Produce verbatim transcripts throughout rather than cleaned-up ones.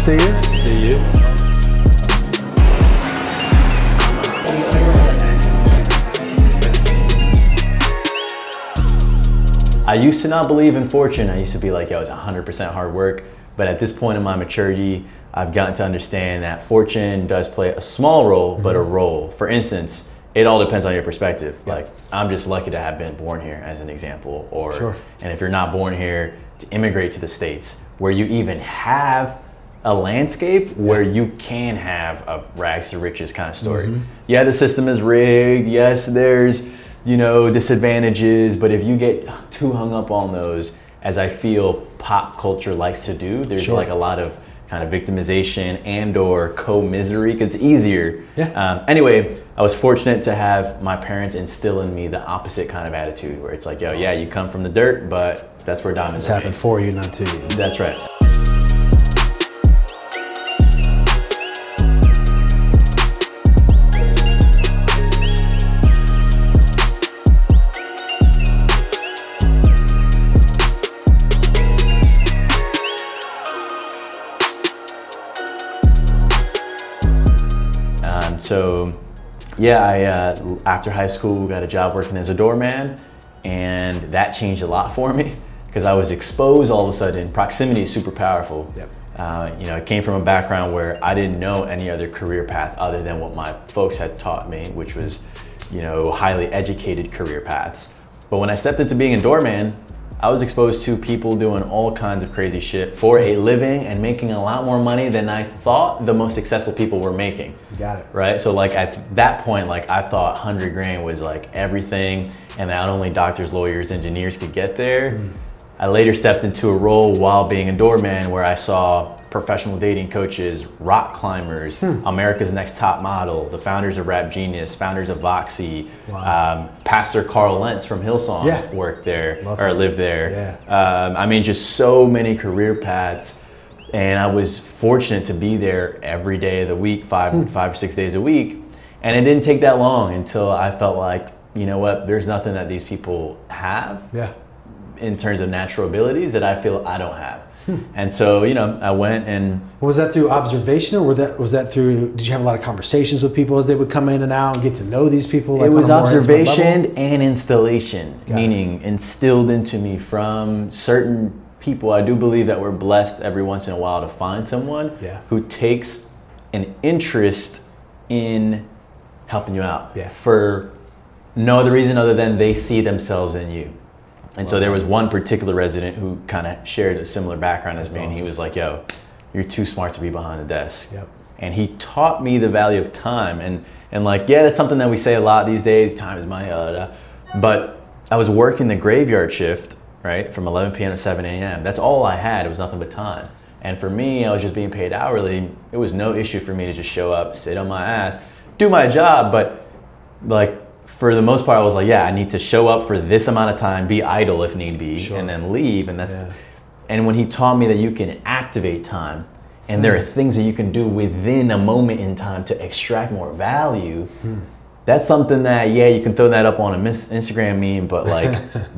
see you. See you. I used to not believe in fortune. I used to be like, yo, it's one hundred percent hard work. But at this point in my maturity, I've gotten to understand that fortune does play a small role, but mm-hmm. a role. For instance, it all depends on your perspective. Yeah. Like, I'm just lucky to have been born here, as an example. Or, sure. And if you're not born here, to immigrate to the States, where you even have a landscape where yeah. you can have a rags to riches kind of story. Mm-hmm. Yeah, the system is rigged. Yes, there's, you know, disadvantages. But if you get too hung up on those, as I feel pop culture likes to do, there's sure. like a lot of kind of victimization and or co-misery, because it's easier. Yeah. Um, anyway, I was fortunate to have my parents instill in me the opposite kind of attitude, where it's like, yo, yeah, you come from the dirt, but that's where diamonds are made. It's happened for you, not to you. That's right. So yeah, I, uh, after high school, got a job working as a doorman, and that changed a lot for me because I was exposed all of a sudden. Proximity is super powerful. Yep. Uh, you know, I came from a background where I didn't know any other career path other than what my folks had taught me, which was, you know, highly educated career paths. But when I stepped into being a doorman, I was exposed to people doing all kinds of crazy shit for a living and making a lot more money than I thought the most successful people were making. Got it. Right? So like at that point, like I thought one hundred grand was like everything, and that only doctors, lawyers, engineers could get there. Mm. I later stepped into a role while being a doorman where I saw professional dating coaches, rock climbers, hmm. America's Next Top Model, the founders of Rap Genius, founders of Voxy, wow. um, Pastor Carl Lentz from Hillsong yeah. worked there Love or it. lived there. Yeah. Um, I mean, just so many career paths, and I was fortunate to be there every day of the week, five, hmm. five or six days a week, and it didn't take that long until I felt like, you know what, there's nothing that these people have. Yeah. in terms of natural abilities that I feel I don't have. Hmm. And so, you know, I went and... Was that through observation, or were that, was that through, did you have a lot of conversations with people as they would come in and out and get to know these people? Like it was observation and installation, Got meaning it. instilled into me from certain people. I do believe that we're blessed every once in a while to find someone yeah. who takes an interest in helping you out yeah. for no other reason other than they see themselves in you. And so there was one particular resident who kind of shared a similar background as That's me, and awesome. he was like, yo, you're too smart to be behind the desk. Yep. And he taught me the value of time. And, and like, yeah, that's something that we say a lot these days, time is money, blah, blah, blah. But I was working the graveyard shift, right, from eleven p m to seven a m That's all I had, it was nothing but time. And for me, I was just being paid hourly. It was no issue for me to just show up, sit on my ass, do my job, but like, for the most part, I was like, yeah, I need to show up for this amount of time, be idle if need be, sure. and then leave. And that's, yeah. and when he taught me that you can activate time, and hmm. there are things that you can do within a moment in time to extract more value, hmm. that's something that, yeah, you can throw that up on an Instagram meme, but like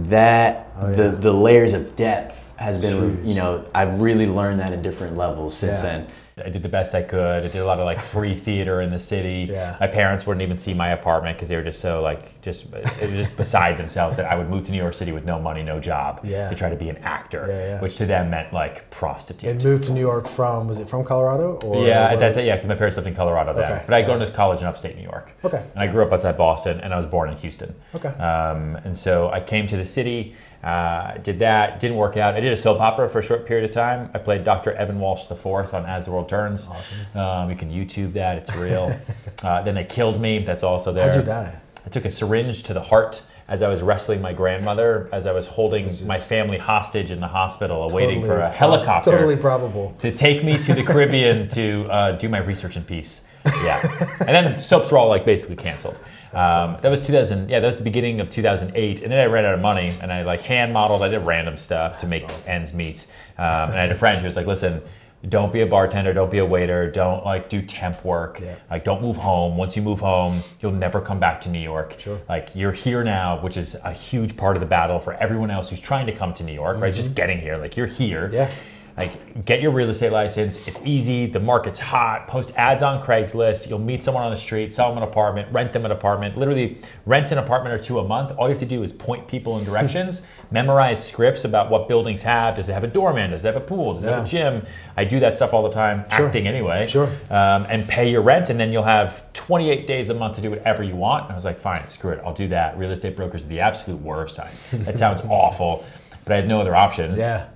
that, oh, yeah. the, the layers of depth has been, Jeez. you know, I've really learned that at different levels since yeah. then. I did the best I could. I did a lot of like free theater in the city. Yeah. My parents wouldn't even see my apartment because they were just so like, just just beside themselves that I would move to New York City with no money, no job yeah. to try to be an actor, yeah, yeah. which to them meant like prostitute. And moved to New York from, was it from Colorado? Or yeah, that's it, yeah, because my parents lived in Colorado then. Okay. But I'd gone to college in upstate New York. Okay. And I grew up outside Boston, and I was born in Houston. Okay. Um, and so I came to the city. Uh, did that, didn't work out. I did a soap opera for a short period of time. I played Dr Evan Walsh the fourth on As the World Turns. Awesome. Um, you can YouTube that, it's real. uh, then they killed me, that's also there. How'd you die? I took a syringe to the heart as I was wrestling my grandmother, as I was holding was my family hostage in the hospital, awaiting totally, for a helicopter. Totally probable. To take me to the Caribbean to uh, do my research in peace. Yeah. And then soaps were all like basically canceled. Um, that was two thousand, yeah, that was the beginning of two thousand eight, and then I ran out of money, and I like hand modeled, I did random stuff to make awesome. ends meet, um, and I had a friend who was like, listen, don't be a bartender, don't be a waiter, don't like do temp work, yeah. like don't move home, once you move home, you'll never come back to New York, sure. like you're here now, which is a huge part of the battle for everyone else who's trying to come to New York, mm-hmm. right, just getting here, like you're here. Yeah. Like, get your real estate license. It's easy. The market's hot. Post ads on Craigslist. You'll meet someone on the street, sell them an apartment, rent them an apartment. Literally rent an apartment or two a month. All you have to do is point people in directions, memorize scripts about what buildings have. Does it have a doorman? Does it have a pool? Does it yeah. have a gym? I do that stuff all the time, sure. acting anyway. Sure. Um, and pay your rent, and then you'll have twenty-eight days a month to do whatever you want. And I was like, fine, screw it. I'll do that. Real estate brokers are the absolute worst. I, that sounds awful, but I had no other options. Yeah.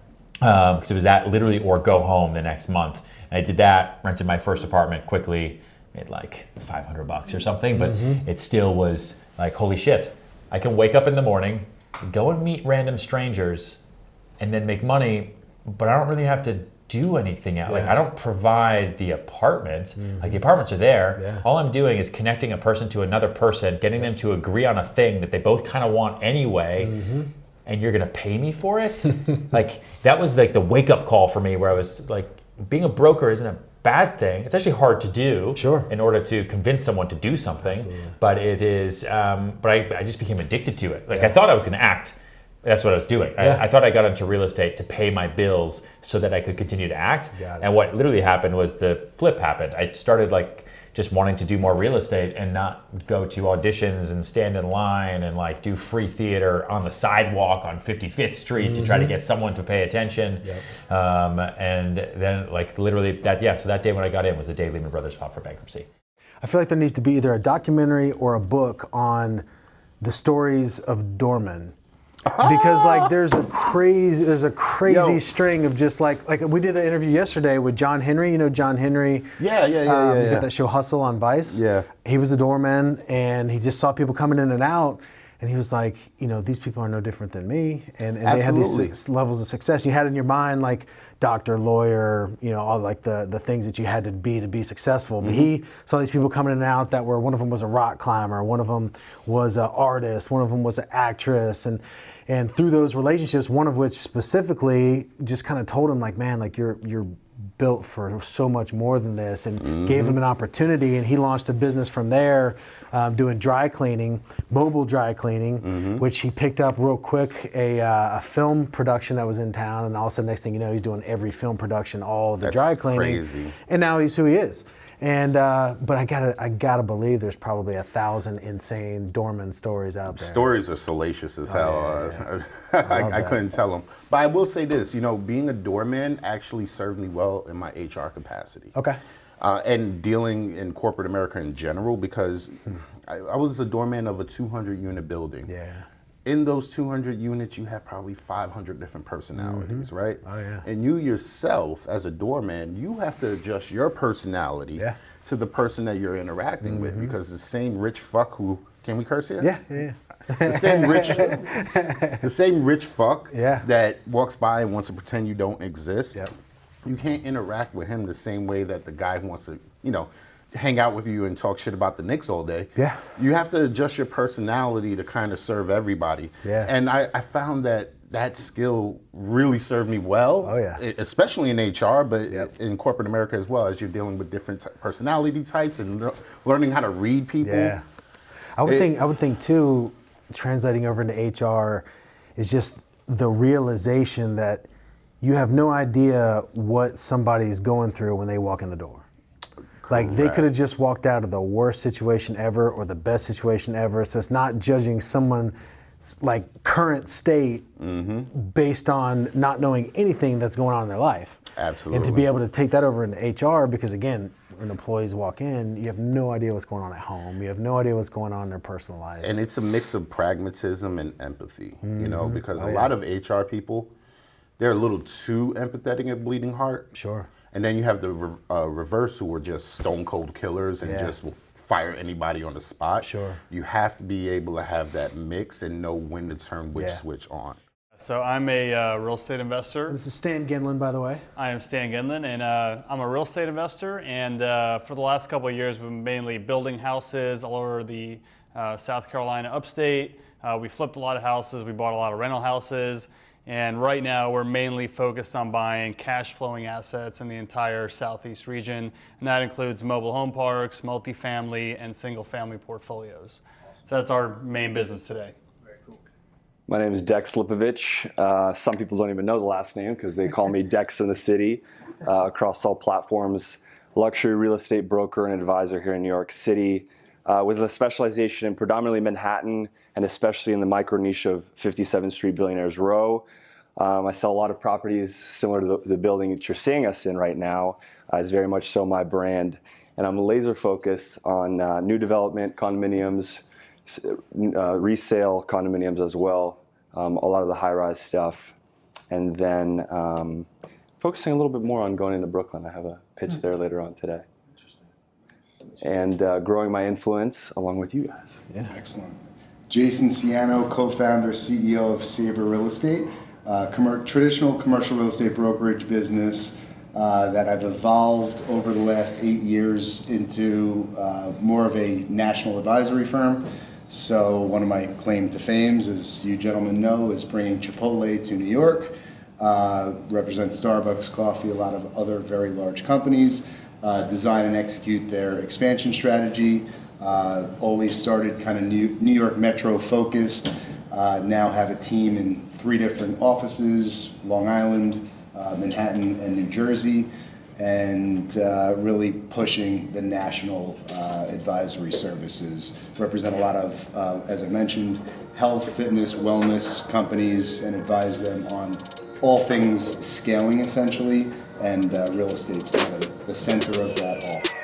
Um, because it was that literally or go home the next month. And I did that, rented my first apartment quickly, made like five hundred bucks or something, but mm-hmm. it still was like, holy shit, I can wake up in the morning, go and meet random strangers and then make money, but I don't really have to do anything else. Yeah. Like, I don't provide the apartments. Mm-hmm. Like, the apartments are there. Yeah. All I'm doing is connecting a person to another person, getting them to agree on a thing that they both kind of want anyway. Mm-hmm. And you're gonna pay me for it? Like, that was like the wake up call for me, where I was like, being a broker isn't a bad thing. It's actually hard to do sure. in order to convince someone to do something, absolutely. But it is, um, but I, I just became addicted to it. Like yeah. I thought I was gonna act. That's what I was doing. Yeah. I, I thought I got into real estate to pay my bills so that I could continue to act. And what literally happened was the flip happened. I started like, just wanting to do more real estate and not go to auditions and stand in line and like do free theater on the sidewalk on fifty-fifth street mm-hmm. to try to get someone to pay attention. Yep. Um, and then like literally that, yeah, so that day when I got in was the day Lehman Brothers filed for bankruptcy. I feel like there needs to be either a documentary or a book on the stories of doormen. Because like there's a crazy there's a crazy Yo. string of just like like we did an interview yesterday with John Henry. You know John Henry? Yeah, yeah, yeah. Um, yeah he's yeah. got that show Hustle on Vice. Yeah. He was a doorman and he just saw people coming in and out, and he was like, you know, these people are no different than me, and, and they had these six levels of success. You had in your mind like doctor, lawyer, you know, all like the the things that you had to be to be successful. But mm-hmm. he saw these people coming in and out that were, one of them was a rock climber, one of them was an artist, one of them was an actress, and and through those relationships, one of which specifically just kind of told him like, man, like you're you're built for so much more than this, and mm-hmm. gave him an opportunity, and he launched a business from there, um, doing dry cleaning, mobile dry cleaning, mm-hmm. which he picked up real quick, a, uh, a film production that was in town, and all of a sudden, next thing you know, he's doing every film production, all of the That's dry cleaning, crazy. And now he's who he is. And uh, but I gotta I gotta believe there's probably a thousand insane doorman stories out there. Stories are salacious as hell. Oh, yeah, yeah. I, I, I couldn't tell them. But I will say this, you know, being a doorman actually served me well in my H R capacity. Okay. Uh, and dealing in corporate America in general, because hmm. I, I was a doorman of a two hundred unit building. Yeah. In those two hundred units, you have probably five hundred different personalities, mm-hmm. right? Oh, yeah. And you yourself, as a doorman, you have to adjust your personality yeah. to the person that you're interacting mm-hmm. with, because the same rich fuck who, can we curse here? Yeah, yeah, yeah. The same rich, the same rich fuck yeah. that walks by and wants to pretend you don't exist, yep. you can't interact with him the same way that the guy who wants to, you know, hang out with you and talk shit about the Knicks all day. Yeah. You have to adjust your personality to kind of serve everybody. Yeah. And I, I found that that skill really served me well. Oh, yeah. Especially in H R, but yep. in corporate America as well, as you're dealing with different t personality types and le learning how to read people. Yeah. I would it, think, I would think too, translating over into H R is just the realization that you have no idea what somebody's going through when they walk in the door. Like they right. could have just walked out of the worst situation ever or the best situation ever. So it's not judging someone's like current state mm-hmm. based on not knowing anything that's going on in their life. Absolutely. And to be able to take that over into H R, because again, when employees walk in, you have no idea what's going on at home. You have no idea what's going on in their personal life. And it's a mix of pragmatism and empathy, mm-hmm. you know, because oh, a yeah. lot of H R people, they're a little too empathetic at bleeding heart. Sure. And then you have the uh, reverse, who are just stone cold killers and yeah. just will fire anybody on the spot. Sure. You have to be able to have that mix and know when to turn which yeah. switch on. So I'm a uh, real estate investor. This is Stan Gendlin, by the way. I am Stan Gendlin, and uh, I'm a real estate investor. And uh, for the last couple of years, we've been mainly building houses all over the uh, South Carolina upstate. Uh, we flipped a lot of houses. We bought a lot of rental houses. And right now we're mainly focused on buying cash flowing assets in the entire Southeast region. And that includes mobile home parks, multifamily, and single family portfolios. Awesome. So that's our main business today. Very cool. My name is Dex Lipovic. Uh, some people don't even know the last name because they call me Dex in the city uh, across all platforms. Luxury real estate broker and advisor here in New York City uh, with a specialization in predominantly Manhattan and especially in the micro niche of fifty-seventh Street Billionaires Row. Um, I sell a lot of properties similar to the, the building that you're seeing us in right now. Uh, it's very much so my brand. And I'm laser focused on uh, new development, condominiums, Uh, resale condominiums as well, um, a lot of the high-rise stuff, and then um, focusing a little bit more on going into Brooklyn. I have a pitch mm-hmm. there later on today. Interesting. Nice. And uh, growing my influence along with you guys. Yeah. Excellent. Jayson Siano, co-founder, C E O of Savor Real Estate, uh, com traditional commercial real estate brokerage business uh, that I've evolved over the last eight years into uh, more of a national advisory firm. So one of my claim to fame, as you gentlemen know, is bringing Chipotle to New York. Uh, represents Starbucks coffee, a lot of other very large companies. Uh, design and execute their expansion strategy. Uh, always started kind of New, New York Metro focused. Uh, now have a team in three different offices: Long Island, uh, Manhattan, and New Jersey. And uh, really pushing the national uh, advisory services. Represent a lot of, uh, as I mentioned, health, fitness, wellness companies, and advise them on all things scaling essentially, and uh, real estate's kind of the center of that all.